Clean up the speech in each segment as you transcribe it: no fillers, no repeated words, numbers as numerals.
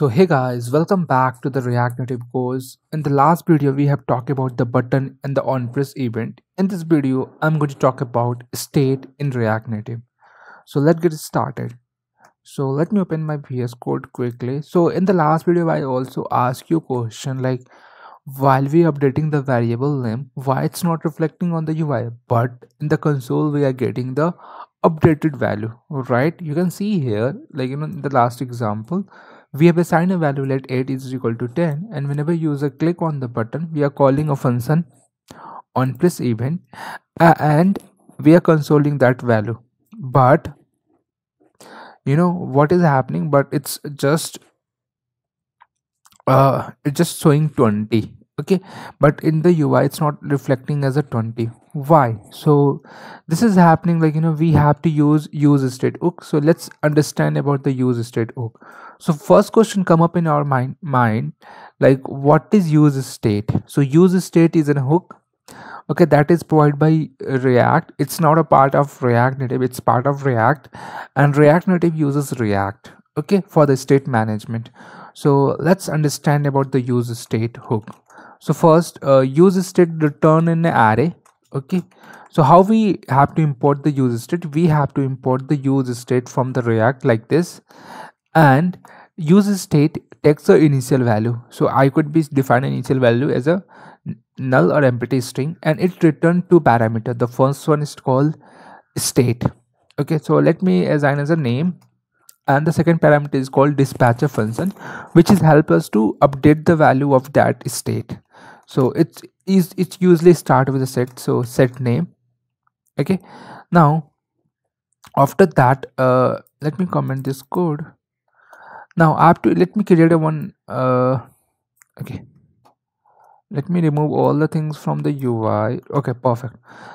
So hey guys, welcome back to the React Native course. In the last video, we have talked about the button and the on-press event. In this video, I'm going to talk about state in React Native. So let's get started. So let me open my VS Code quickly. So in the last video, I also asked you a question like, while we are updating the variable name, why it's not reflecting on the UI, but in the console, we are getting the updated value, right? You can see here, like in the last example, we have assigned a value let 8 is equal to 10, and whenever user click on the button, we are calling a function on press event and we are consoling that value. But you know what is happening, but it's just showing 20, okay, but in the UI it's not reflecting as a 20. Why? So this is happening, like, you know, we have to use useState. So let's understand about the useState. So first question come up in our mind, like, what is useState? So useState is a hook, okay, that is provided by React. It's not a part of React Native, it's part of React, and React Native uses React, okay, for the state management. So let's understand about the useState hook. So first, useState return an array. Okay, so how we have to import the useState? We have to import the useState from the React like this, and useState takes the initial value. So I could be define initial value as a null or empty string, and it return two parameter. The first one is called state. Okay, so let me assign as a name, and the second parameter is called dispatcher function, which is help us to update the value of that state. So it usually start with a set, so set name. Okay, now after that, let me comment this code. Now I have to let me remove all the things from the UI. Okay, perfect.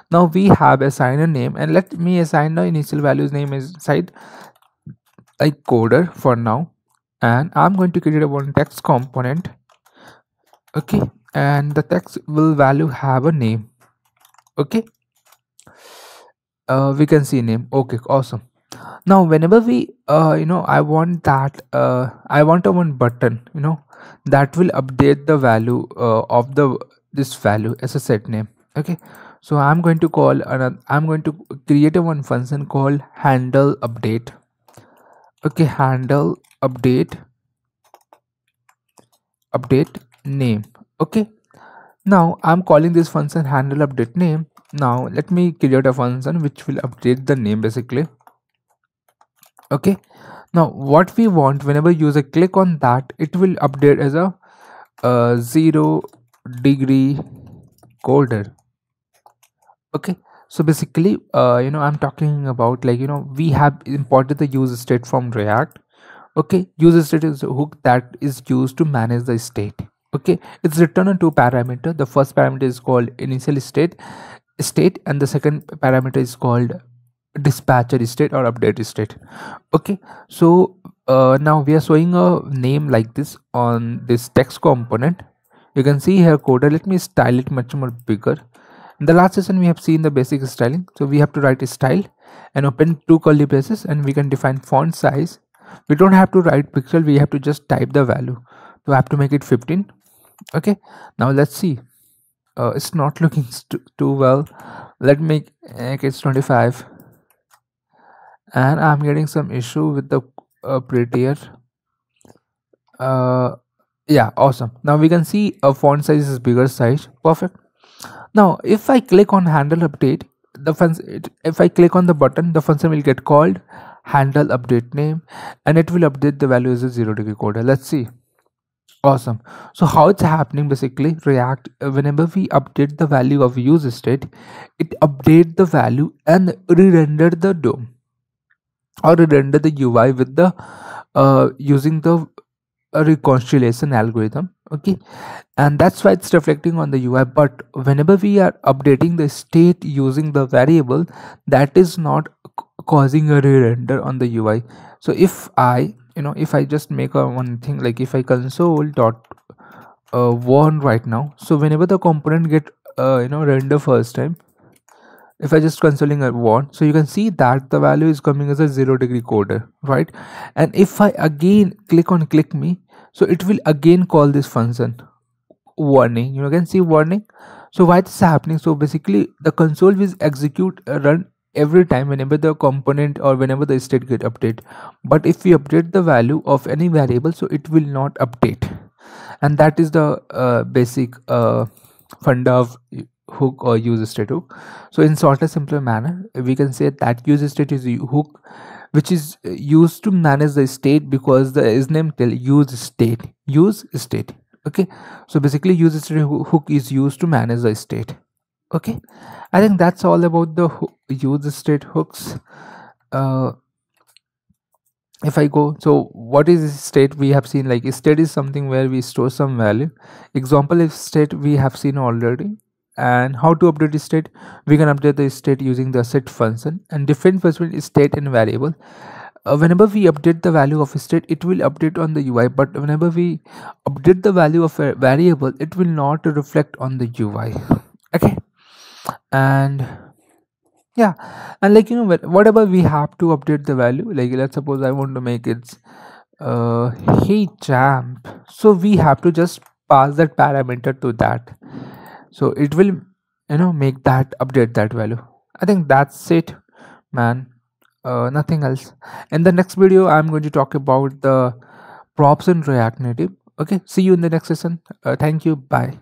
Now we have assigned a name, and let me assign the initial values name inside like coder for now, and I'm going to create one text component. Okay, and the text will value have a name. Okay, we can see name. Okay, awesome. Now whenever we I want a one button, you know, that will update the value of this value as a set name. Okay, so I'm going to call create a one function called handle update. Okay, handle update name. Okay, now I'm calling this function handle update name. Now let me create a function which will update the name basically. Okay, now what we want, whenever user click on that, it will update as a 0 degree coder. Okay, so basically I'm talking about, like, you know, we have imported the useState from React. Okay, useState is a hook that is used to manage the state. Okay, it's written on two parameter. The first parameter is called initial state, and the second parameter is called dispatcher state or update state. Okay, so now we are showing a name like this on this text component. You can see here coder. Let me style it much more bigger. In the last session we have seen the basic styling, so we have to write a style and open two curly braces, and we can define font size. We don't have to write pixel, we have to just type the value. So I have to make it 15. Okay, now let's see. It's not looking too well. Let me make it 25, and I'm getting some issue with the prettier. Yeah, awesome. Now we can see a font size is bigger size. Perfect. Now if I click on handle update, if I click on the button, the function will get called handle update name, and it will update the value as a 0 degree coder. Let's see. Awesome. So how it's happening basically, React, whenever we update the value of useState, it update the value and re-render the DOM or re-render the UI with the using the reconciliation algorithm. Okay, and that's why it's reflecting on the UI. But whenever we are updating the state using the variable, that is not causing a re-render on the UI. So if I just make one thing, like if I console dot warn right now, so whenever the component get render first time, if I just consoling a one, so you can see that the value is coming as a 0 degree coder, right? And if I again click on click me, so it will again call this function warning. You can see warning. So why this is happening? So basically the console will execute a run every time whenever the component or whenever the state get update, but if we update the value of any variable, so it will not update. And that is the basic funda of hook or useState hook. So in shorter, simpler manner, we can say that useState is a hook which is used to manage the state, because the is name tell useState, useState. Okay, so basically useState hook is used to manage the state. Okay, I think that's all about the useState hooks. If I go, so what is state? We have seen like state is something where we store some value. Example if state we have seen already. And how to update the state? We can update the state using the set function, and different function is state and variable. Whenever we update the value of state, it will update on the UI, but whenever we update the value of a variable, it will not reflect on the UI. Okay, and yeah, and like, you know, whatever we have to update the value, like let's suppose I want to make it heat champ, so we have to just pass that parameter to that, so it will, you know, make that update that value. I think that's it, man. Nothing else. In the next video I'm going to talk about the props in React Native. Okay, see you in the next session. Thank you, bye.